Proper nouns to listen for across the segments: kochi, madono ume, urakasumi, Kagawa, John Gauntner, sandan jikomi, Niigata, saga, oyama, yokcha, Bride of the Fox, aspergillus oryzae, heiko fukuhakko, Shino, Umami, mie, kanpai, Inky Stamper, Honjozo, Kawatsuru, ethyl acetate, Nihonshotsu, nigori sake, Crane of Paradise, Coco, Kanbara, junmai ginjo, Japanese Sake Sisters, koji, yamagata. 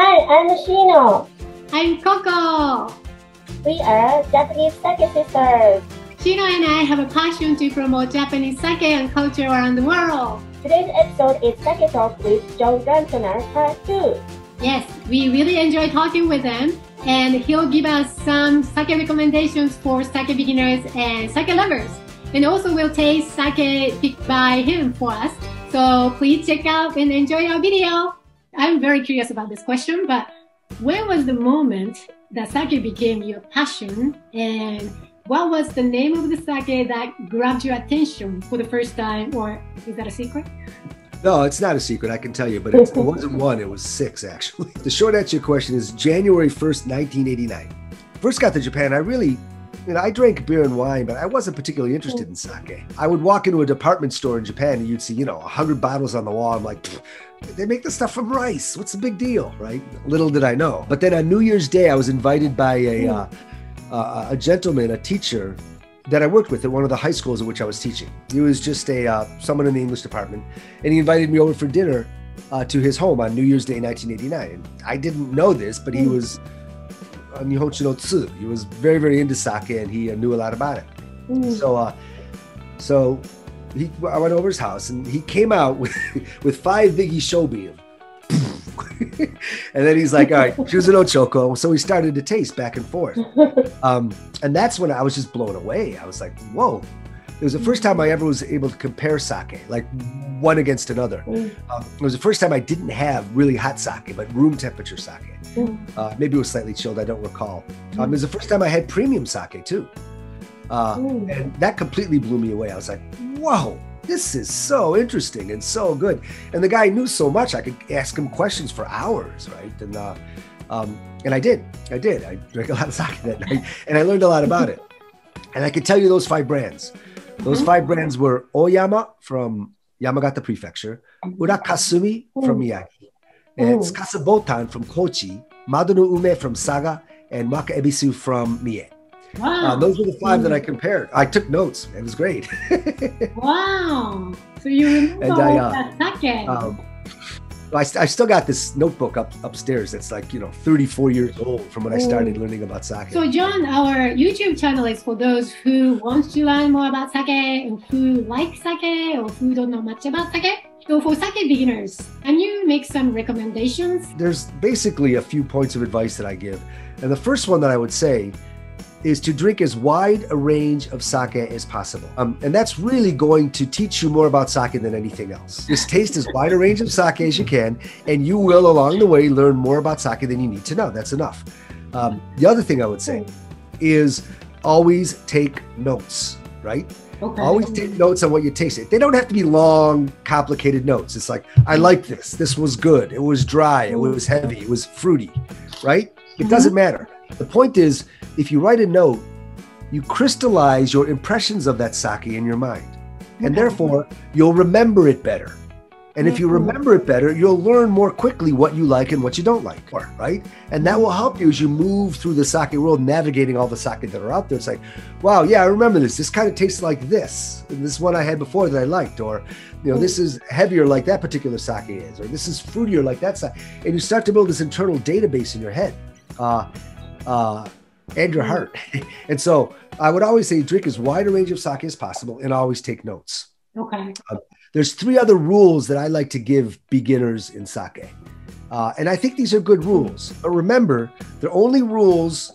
Hi, I'm Shino. I'm Coco. We are Japanese sake sisters. Shino and I have a passion to promote Japanese sake and culture around the world. Today's episode is Sake Talk with John Gauntner Part 2. Yes, we really enjoy talking with him, and he'll give us some sake recommendations for sake beginners and sake lovers. And also we'll taste sake picked by him for us. So please check out and enjoy our video. I'm very curious about this question, but when was the moment that sake became your passion, and what was the name of the sake that grabbed your attention for the first time, or is that a secret? No, it's not a secret, I can tell you, but it wasn't one, it was six actually. The short answer to your question is January 1st, 1989. First got to Japan, I drank beer and wine, but I wasn't particularly interested in sake. I would walk into a department store in Japan and you'd see, 100 bottles on the wall. I'm like, they make this stuff from rice. What's the big deal, right? Little did I know. But then on New Year's Day, I was invited by a gentleman, a teacher that I worked with at one of the high schools at which I was teaching. He was just someone in the English department, and he invited me over for dinner to his home on New Year's Day, 1989. And I didn't know this, but he was Nihonshotsu. He was very, very into sake, and he knew a lot about it. So I went over his house, and he came out with 5 biggie shobi. And then he's like, all right, choose an ochoko. So we started to taste back and forth. And that's when I was just blown away. I was like, whoa. It was the first time I ever was able to compare sake, like one against another. It was the first time I didn't have really hot sake, but room temperature sake. Maybe it was slightly chilled, I don't recall. It was the first time I had premium sake too. And that completely blew me away. I was like, whoa, this is so interesting and so good. And the guy knew so much, I could ask him questions for hours, right? And, I did. I drank a lot of sake that night, and I learned a lot about it. And I could tell you those 5 brands. Those 5 brands were oyama from Yamagata Prefecture, urakasumi from Miyagi, and Tsukasabotan from Kochi, madono ume from Saga, and makaebisu from mie. Wow. Those were the 5 that I compared. I took notes. It was great. Wow. So you remember that sake. I still got this notebook upstairs that's like, 34 years old from when I started learning about sake. So John, our YouTube channel is for those who want to learn more about sake, and who like sake, or who don't know much about sake. So for sake beginners, can you make some recommendations? There's basically a few points of advice that I give. And the first one that I would say is to drink as wide a range of sake as possible. And that's really going to teach you more about sake than anything else. Just taste as wide a range of sake as you can, and you will along the way learn more about sake than you need to know. That's enough. The other thing I would say is always take notes, right? Okay. Always take notes on what you tasted. They don't have to be long, complicated notes. It's like, I like this. This was good. It was dry. It was heavy. It was fruity, right? It doesn't matter. The point is, if you write a note, you crystallize your impressions of that sake in your mind. And therefore, you'll remember it better. And if you remember it better, you'll learn more quickly what you like and what you don't like, right? And that will help you as you move through the sake world, navigating all the sake that are out there. It's like, wow, yeah, I remember this. This kind of tastes like this. And this one I had before that I liked. Or, this is heavier like that particular sake is. Or this is fruitier like that sake. And you start to build this internal database in your head. And your heart. And so I would always say drink as wide a range of sake as possible, and always take notes. Okay. There's 3 other rules that I like to give beginners in sake. And I think these are good rules. But remember, they're only rules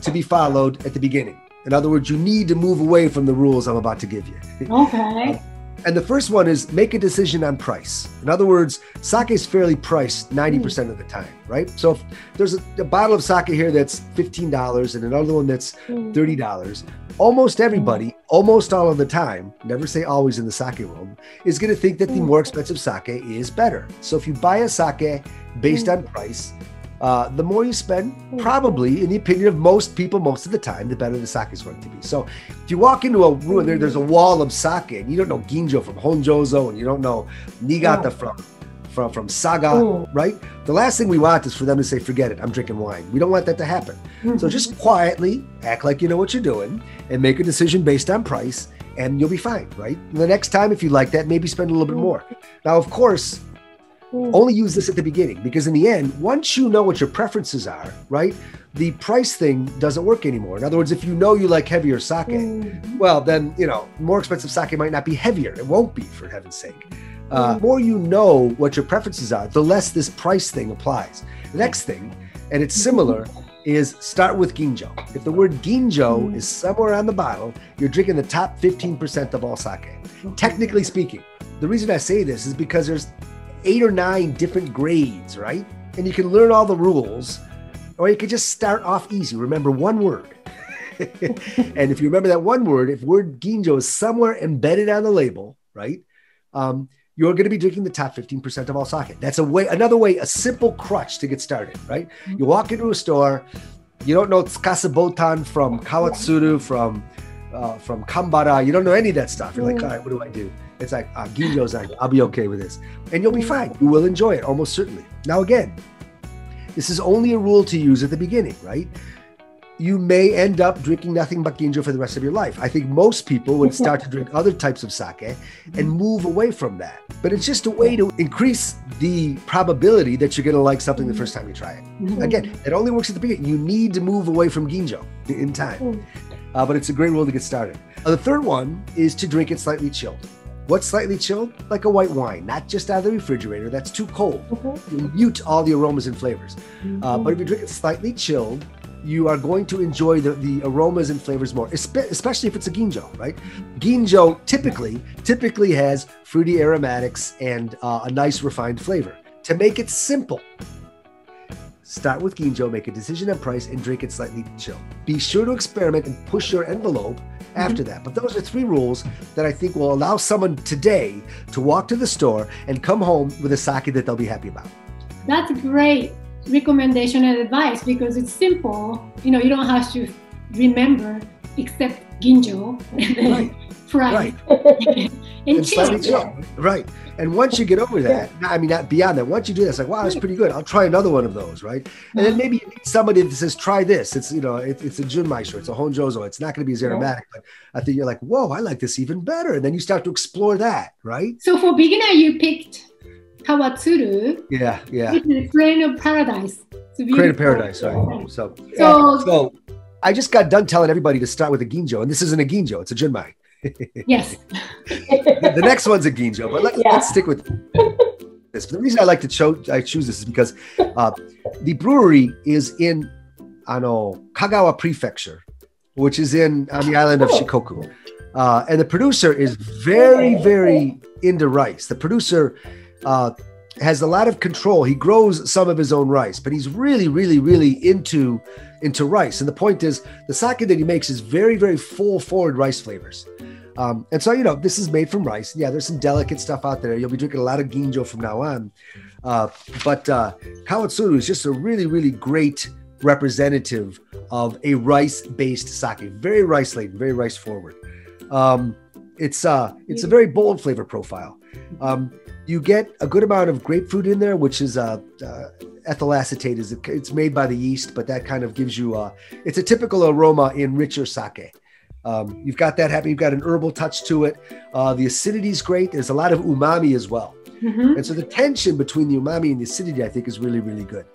to be followed at the beginning. In other words, you need to move away from the rules I'm about to give you. Okay. And the first one is make a decision on price. In other words, sake is fairly priced 90% of the time, right? So if there's a bottle of sake here that's $15 and another one that's $30. Almost everybody, almost all of the time, never say always in the sake world, is going to think that the more expensive sake is better. So if you buy a sake based on price, the more you spend, probably, in the opinion of most people, most of the time, the better the sake is going to be. So if you walk into a room, there's a wall of sake, and you don't know ginjo from Honjozo, and you don't know Niigata from Saga, right? The last thing we want is for them to say, forget it, I'm drinking wine. We don't want that to happen. So just quietly act like you know what you're doing, and make a decision based on price, and you'll be fine, right? And the next time, if you like that, maybe spend a little bit more. Now, of course, Only use this at the beginning, because in the end, once you know what your preferences are, right, the price thing doesn't work anymore. In other words, if you know you like heavier sake, well, then, you know, more expensive sake might not be heavier. It won't be, for heaven's sake. The more you know what your preferences are, the less this price thing applies. The next thing, and it's similar, is start with ginjo. If the word ginjo is somewhere on the bottle, you're drinking the top 15% of all sake. Technically speaking, the reason I say this is because there's 8 or 9 different grades, right? And you can learn all the rules, or you could just start off easy. Remember one word. And if you remember that one word, if word ginjo is somewhere embedded on the label, right? You're going to be drinking the top 15% of all sake. That's a way, another way, a simple crutch to get started, right? You walk into a store, you don't know Tsukasabotan from Kawatsuru, from Kanbara, you don't know any of that stuff. You're like, all right, what do I do? It's like, ginjo's on, I'll be okay with this. And you'll be fine. You will enjoy it, almost certainly. Now again, this is only a rule to use at the beginning, right? You may end up drinking nothing but ginjo for the rest of your life. I think most people would start to drink other types of sake and move away from that. But it's just a way to increase the probability that you're going to like something the first time you try it. Again, it only works at the beginning. You need to move away from ginjo in time. But it's a great rule to get started. The third one is to drink it slightly chilled. What's slightly chilled? Like a white wine, not just out of the refrigerator. That's too cold. You mute all the aromas and flavors. But if you drink it slightly chilled, you are going to enjoy the aromas and flavors more, especially if it's a ginjo, right? Ginjo typically has fruity aromatics and a nice refined flavor. To make it simple, start with ginjo, make a decision on price, and drink it slightly chilled. Be sure to experiment and push your envelope after that. But those are 3 rules that I think will allow someone today to walk to the store and come home with a sake that they'll be happy about. That's great recommendation and advice, because it's simple. You know, you don't have to remember except ginjo, right? and slightly chilled, right? And once you get over that, I mean, not beyond that. Once you do that, it's like, wow, that's pretty good. I'll try another one of those, right? And then maybe you need somebody that says, try this. It's, you know, it's a junmai shirt, it's a Honjozo. It's not going to be as aromatic, but I think you're like, whoa, I like this even better. And then you start to explore that, right? So for beginner, you picked Kawatsuru. Yeah. It's Crane of Paradise. Crane of Paradise, right. So I just got done telling everybody to start with a ginjo, and this isn't a ginjo, it's a junmai. Yes. The next one's a ginjo, but let's stick with this. The reason I like to choose this is because the brewery is in Kagawa Prefecture, which is on the island of Shikoku. And the producer is very, very into rice. The producer has a lot of control. He grows some of his own rice, but he's really, really, really into rice. And the point is, the sake that he makes is very, very full forward rice flavors. And so, you know, this is made from rice. Yeah, there's some delicate stuff out there. You'll be drinking a lot of ginjo from now on. But Kawatsuru is just a really, really great representative of a rice-based sake. Very rice-laden, very rice-forward. It's a very bold flavor profile. You get a good amount of grapefruit in there, which is ethyl acetate. It's made by the yeast, but that kind of gives you it's a typical aroma in richer sake. You've got that happening. You've got an herbal touch to it. The acidity is great. There's a lot of umami as well. And so the tension between the umami and the acidity, I think, is really, really good.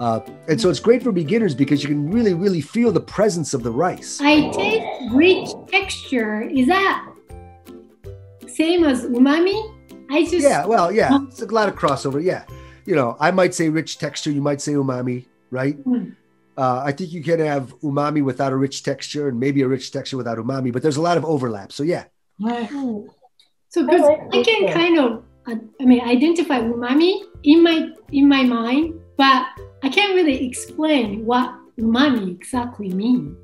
And so it's great for beginners because you can really, really feel the presence of the rice. I taste rich texture. Is that same as umami? Yeah, it's a lot of crossover. Yeah. You know, I might say rich texture. You might say umami, right? I think you can have umami without a rich texture and maybe a rich texture without umami, but there's a lot of overlap. So yeah. So because I can kind of, identify umami in my mind, but I can't really explain what umami exactly means.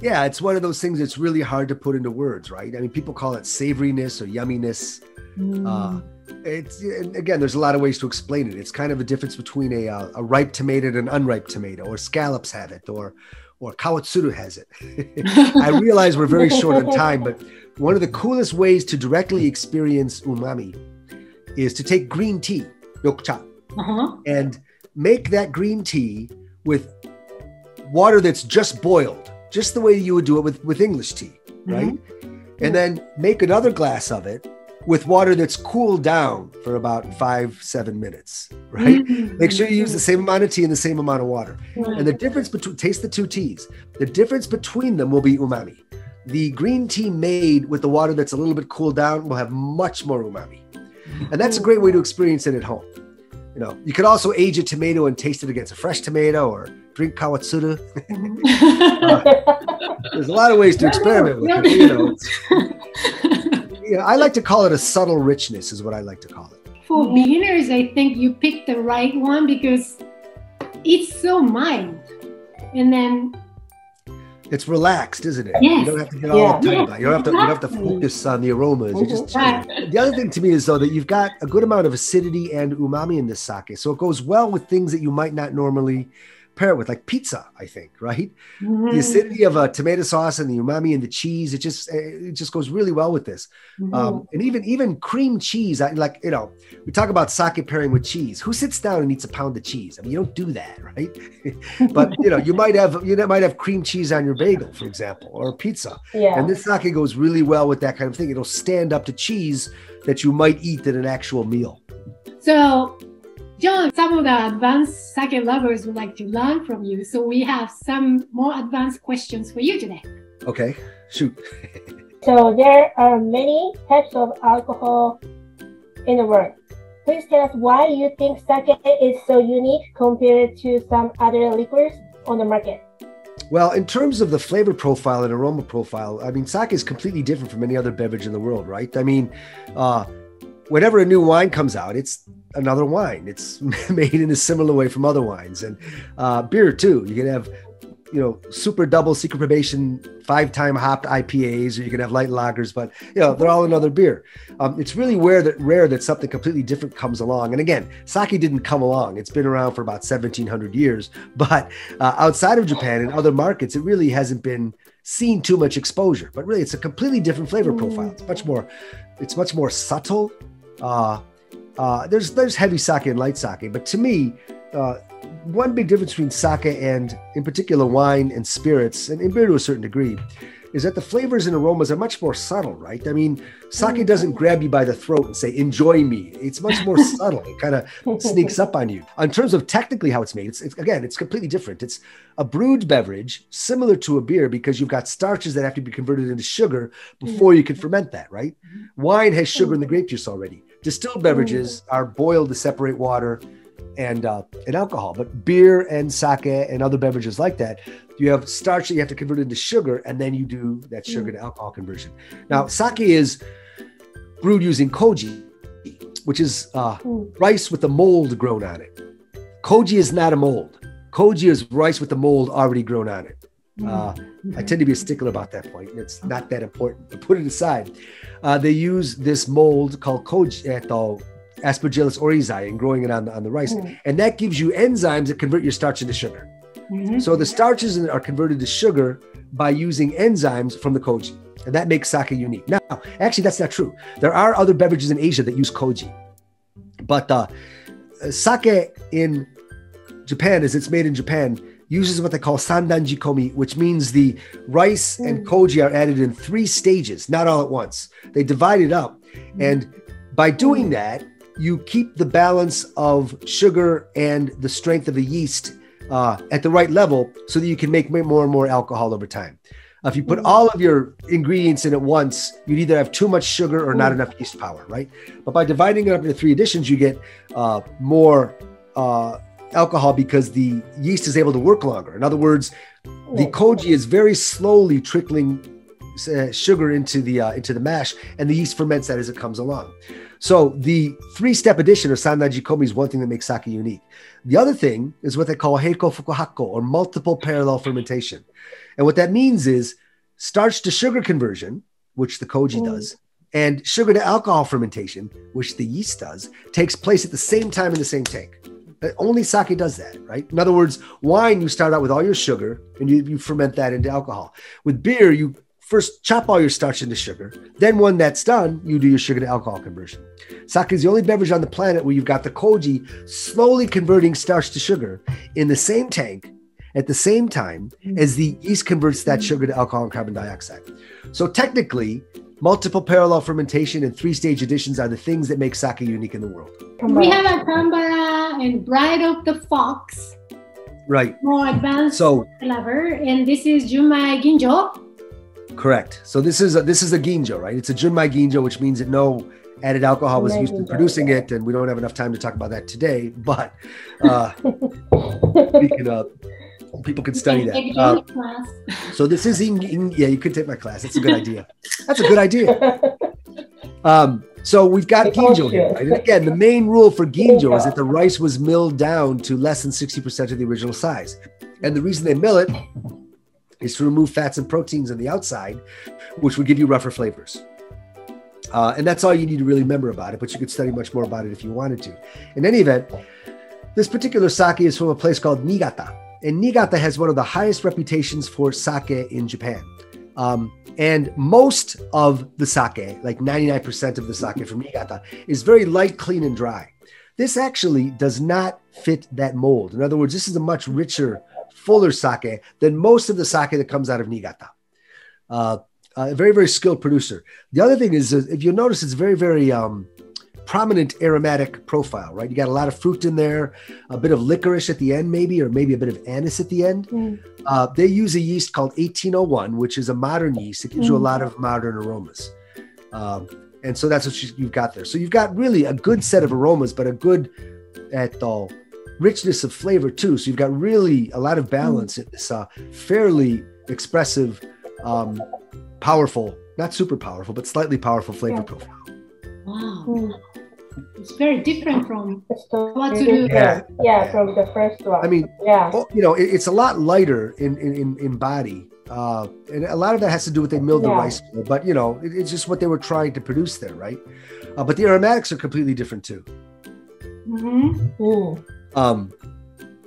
Yeah. It's one of those things that's really hard to put into words, right? I mean, people call it savoriness or yumminess. It's, again, there's a lot of ways to explain it. It's kind of a difference between a ripe tomato and an unripe tomato, or scallops have it, or Kawatsuru has it. I realize we're very short on time, but one of the coolest ways to directly experience umami is to take green tea, yokcha, and make that green tea with water that's just boiled, just the way you would do it with English tea, right? And then make another glass of it with water that's cooled down for about 5-7 minutes, right? Make sure you use the same amount of tea and the same amount of water. And the difference between, taste the two teas. The difference between them will be umami. The green tea made with the water that's a little bit cooled down will have much more umami. And that's a great way to experience it at home. You know, you could also age a tomato and taste it against a fresh tomato, or drink Kawatsuru. There's a lot of ways to experiment with it. You know, I like to call it a subtle richness is what I like to call it. For beginners, I think you picked the right one because it's so mild. And then it's relaxed, isn't it? Yes. You don't have to get all uptight about it. You don't have to focus on the aromas. You just the other thing to me is, though, that you've got a good amount of acidity and umami in this sake. So it goes well with things that you might not normally pair it with, like pizza, I think, right? The acidity of a tomato sauce and the umami and the cheese, it just goes really well with this. And even cream cheese, we talk about sake pairing with cheese. Who sits down and eats a pound of cheese? I mean, you don't do that, right? But you might have cream cheese on your bagel, for example, or pizza. Yeah. And this sake goes really well with that kind of thing. It'll stand up to cheese that you might eat at an actual meal. So, John, some of the advanced sake lovers would like to learn from you, so we have some more advanced questions for you today. Okay, shoot. So there are many types of alcohol in the world. Please tell us why you think sake is so unique compared to some other liquors on the market. Well, in terms of the flavor profile and aroma profile, I mean, sake is completely different from any other beverage in the world, right? I mean, whenever a new wine comes out, it's another wine. It's made in a similar way from other wines. And beer too. You can have, super double secret probation, 5-time hopped IPAs, or you can have light lagers, but they're all another beer. It's really rare that something completely different comes along. And again, sake didn't come along. It's been around for about 1700 years, but outside of Japan and other markets, it really hasn't been seen too much exposure, but really it's a completely different flavor profile. It's much more subtle. There's heavy sake and light sake, but to me, one big difference between sake and, in particular, wine and spirits, and beer to a certain degree, is that the flavors and aromas are much more subtle, right? I mean, sake doesn't grab you by the throat and say, enjoy me. It's much more subtle. It kind of sneaks up on you. In terms of technically how it's made, it's completely different. It's a brewed beverage similar to a beer because you've got starches that have to be converted into sugar before you can ferment that, right? Wine has sugar in the grape juice already. Distilled beverages are boiled to separate water and alcohol, but beer and sake and other beverages like that, you have starch that you have to convert into sugar, and then you do that sugar to alcohol conversion. Now, sake is brewed using koji, which is rice with a mold grown on it. Koji is not a mold. Koji is rice with the mold already grown on it. I tend to be a stickler about that point. It's not that important, but put it aside. They use this mold called koji, aspergillus oryzae, and growing it on the rice. And that gives you enzymes that convert your starch into sugar. So the starches are converted to sugar by using enzymes from the koji. And that makes sake unique. Now, actually, that's not true. There are other beverages in Asia that use koji. But sake in Japan, as it's made in Japan, uses what they call sandan jikomi, which means the rice and koji are added in 3 stages, not all at once. They divide it up. And by doing that, you keep the balance of sugar and the strength of the yeast at the right level so that you can make more and more alcohol over time. If you put all of your ingredients in at once, you'd either have too much sugar or not enough yeast power, right? But by dividing it up into 3 additions, you get more alcohol because the yeast is able to work longer. In other words, the koji is very slowly trickling sugar into the mash, and the yeast ferments that as it comes along. So the 3-step addition of sandan jikomi is one thing that makes sake unique. The other thing is what they call heiko fukuhakko, or multiple parallel fermentation. And what that means is starch to sugar conversion, which the koji does, and sugar to alcohol fermentation, which the yeast does, takes place at the same time in the same tank. Only sake does that, right? In other words, wine, you start out with all your sugar and you ferment that into alcohol. With beer, you first chop all your starch into sugar. Then when that's done, you do your sugar to alcohol conversion. Sake is the only beverage on the planet where you've got the koji slowly converting starch to sugar in the same tank at the same time as the yeast converts that sugar to alcohol and carbon dioxide. So technically, Multiple parallel fermentation and three-stage additions are the things that make sake unique in the world. We have a Kanbara and Bride of the Fox. Right. More advanced flavor, and this is junmai ginjo. Correct. So this is a ginjo, right? It's a junmai ginjo, which means that no added alcohol was used in producing it, and we don't have enough time to talk about that today. But people can study that. So this is yeah, you could take my class. That's a good idea. That's a good idea. So we've got ginjo here, right? And again, the main rule for ginjo is that the rice was milled down to less than 60% of the original size. And the reason they mill it is to remove fats and proteins on the outside, which would give you rougher flavors. And that's all you need to really remember about it, but you could study much more about it if you wanted to. In any event, this particular sake is from a place called Niigata. And Niigata has one of the highest reputations for sake in Japan. And most of the sake, like 99% of the sake from Niigata, is very light, clean, and dry. This actually does not fit that mold. In other words, this is a much richer, fuller sake than most of the sake that comes out of Niigata. A very, very skilled producer. The other thing is, if you'll notice, it's very, very prominent aromatic profile, right? You got a lot of fruit in there, a bit of licorice at the end maybe, or maybe a bit of anise at the end. They use a yeast called 1801, which is a modern yeast. It gives you a lot of modern aromas. And so that's what you've got there. So you've got really a good set of aromas, but a good richness of flavor too. So you've got really a lot of balance in this fairly expressive, powerful, not super powerful, but slightly powerful flavor profile. Wow. It's very different from Kawatsuru. Yeah, from the first one. I mean, you know, it's a lot lighter in body. And a lot of that has to do with they milled the rice, but you know, it's just what they were trying to produce there, right? But the aromatics are completely different too.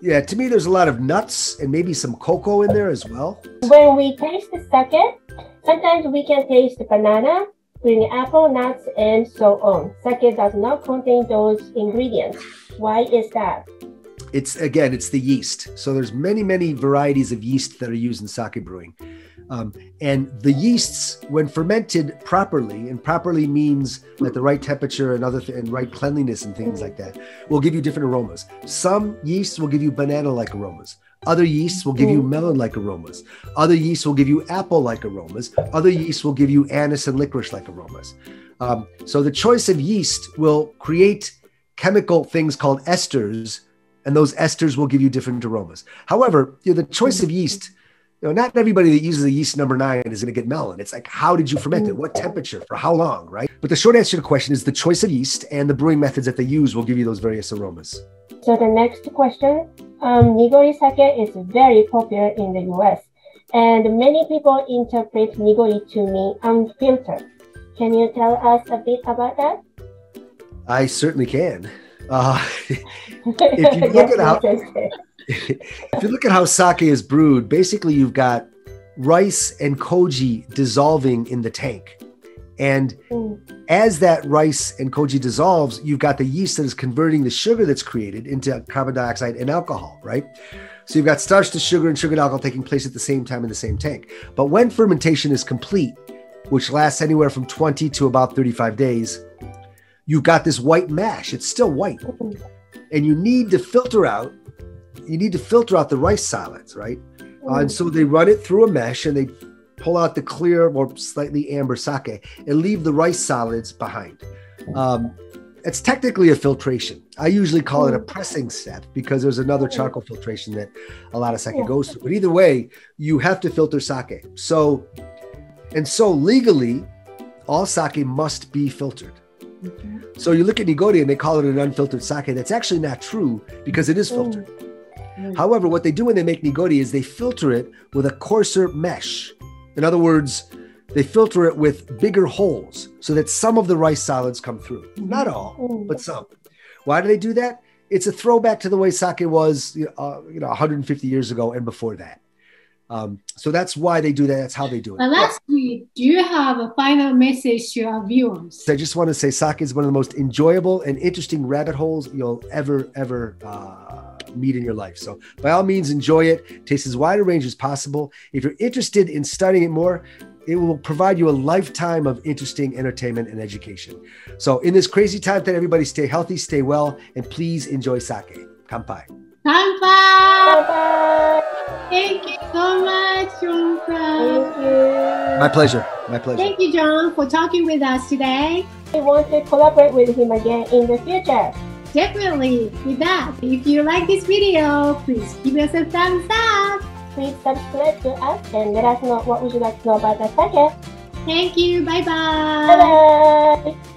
Yeah, to me, there's a lot of nuts and maybe some cocoa in there as well. When we taste the sake, sometimes we can taste the banana, green apple, nuts, and so on. Sake does not contain those ingredients. Why is that? It's, again, it's the yeast. So there's many, many varieties of yeast that are used in sake brewing. And the yeasts, when fermented properly, and properly means at the right temperature and right cleanliness and things like that, will give you different aromas. Some yeasts will give you banana-like aromas. Other yeasts will give you melon-like aromas. Other yeasts will give you apple-like aromas. Other yeasts will give you anise and licorice-like aromas. So the choice of yeast will create chemical things called esters, and those esters will give you different aromas. However, you know, the choice of yeast, you know, not everybody that uses the yeast number 9 is going to get melon. It's like, how did you ferment it? What temperature? For how long, right? But the short answer to the question is the choice of yeast and the brewing methods that they use will give you those various aromas. So the next question, nigori sake is very popular in the US, and many people interpret nigori to mean unfiltered. Can you tell us a bit about that? I certainly can. If you look at how sake is brewed, basically you've got rice and koji dissolving in the tank. And as that rice and koji dissolves, you've got the yeast that is converting the sugar that's created into carbon dioxide and alcohol, right? So you've got starch to sugar and sugar to alcohol taking place at the same time in the same tank. But when fermentation is complete, which lasts anywhere from 20 to about 35 days, you've got this white mash. It's still white. And you need to filter out the rice solids, right? And so they run it through a mesh and they pull out the clear or slightly amber sake and leave the rice solids behind. It's technically a filtration. I usually call it a pressing step because there's another charcoal filtration that a lot of sake goes through. But either way, you have to filter sake. So legally, all sake must be filtered. So you look at nigori and they call it an unfiltered sake. That's actually not true because it is filtered. However, what they do when they make nigori is they filter it with a coarser mesh. In other words, they filter it with bigger holes so that some of the rice solids come through. Not all, but some. Why do they do that? It's a throwback to the way sake was 150 years ago and before that. So that's why they do that. That's how they do it. And lastly, do you have a final message to our viewers? I just want to say sake is one of the most enjoyable and interesting rabbit holes you'll ever meet in your life. So by all means, enjoy it. Taste as wide a range as possible. If you're interested in studying it more, It will provide you a lifetime of interesting entertainment and education. So in this crazy time, everybody stay healthy, stay well, and please enjoy sake. Kanpai. Kanpai. Thank you so much, John-san. Thank you. My pleasure. My pleasure. Thank you, John, for talking with us today. We want to collaborate with him again in the future. Definitely. With that, if you like this video, please give us a thumbs up. Please subscribe to us and let us know what would you like to know about the sake. Thank you. Bye-bye. Bye-bye.